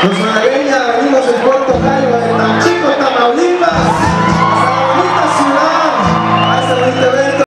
Los malagueños, amigos del Puerto Jairo.